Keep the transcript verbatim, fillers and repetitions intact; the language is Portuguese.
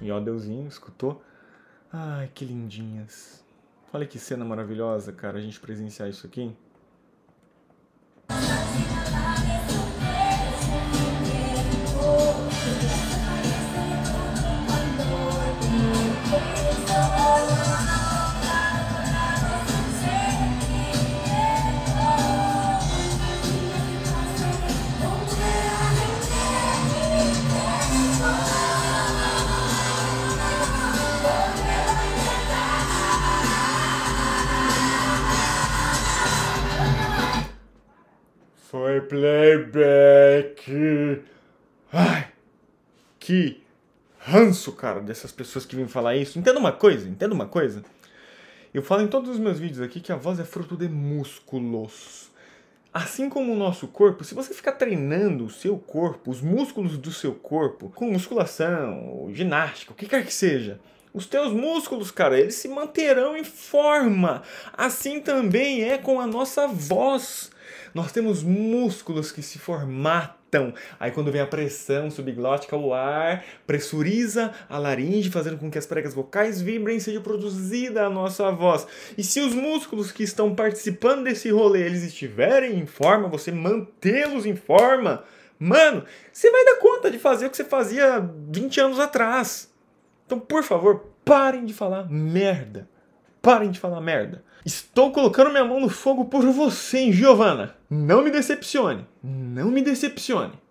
E ó, Deusinho, escutou? Ai, que lindinhas. Olha que cena maravilhosa, cara, a gente presenciar isso aqui. Foi playback. Ai, que ranço, cara, dessas pessoas que vêm falar isso. Entenda uma coisa, entenda uma coisa. Eu falo em todos os meus vídeos aqui que a voz é fruto de músculos. Assim como o nosso corpo, se você ficar treinando o seu corpo, os músculos do seu corpo, com musculação, ginástica, o que quer que seja, os teus músculos, cara, eles se manterão em forma. Assim também é com a nossa voz. Nós temos músculos que se formatam. Aí quando vem a pressão subglótica, o ar pressuriza a laringe, fazendo com que as pregas vocais vibrem e seja produzida a nossa voz. E se os músculos que estão participando desse rolê, eles estiverem em forma, você mantê-los em forma, mano, você vai dar conta de fazer o que você fazia vinte anos atrás. Então, por favor, parem de falar merda. Parem de falar merda. Estou colocando minha mão no fogo por você, hein, Giovana? Não me decepcione. Não me decepcione.